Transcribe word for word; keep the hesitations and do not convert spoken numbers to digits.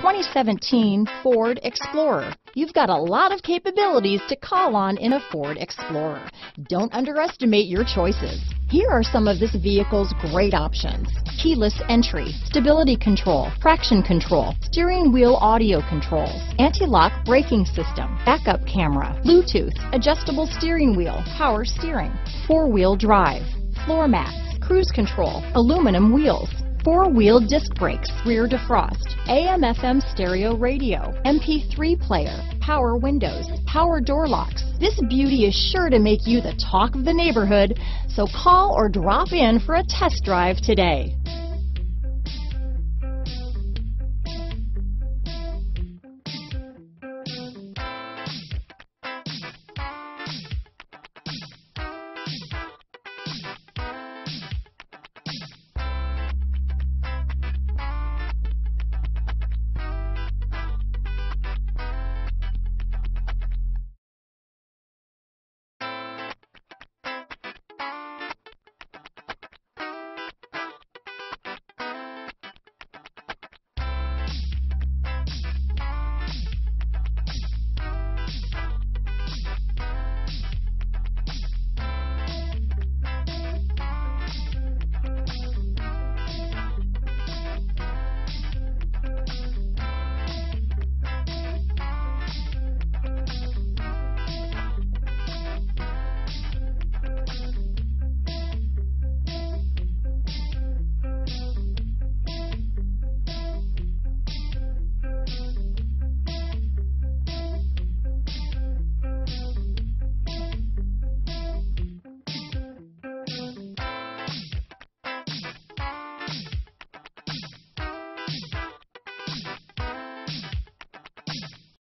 twenty seventeen Ford Explorer. You've got a lot of capabilities to call on in a Ford Explorer. Don't underestimate your choices. Here are some of this vehicle's great options: keyless entry, stability control, traction control, steering wheel audio controls, anti-lock braking system, backup camera, Bluetooth, adjustable steering wheel, power steering, four-wheel drive, floor mats, cruise control, aluminum wheels, four-wheel disc brakes, rear defrost, A M F M stereo radio, M P three player, power windows, power door locks. This beauty is sure to make you the talk of the neighborhood, so call or drop in for a test drive today.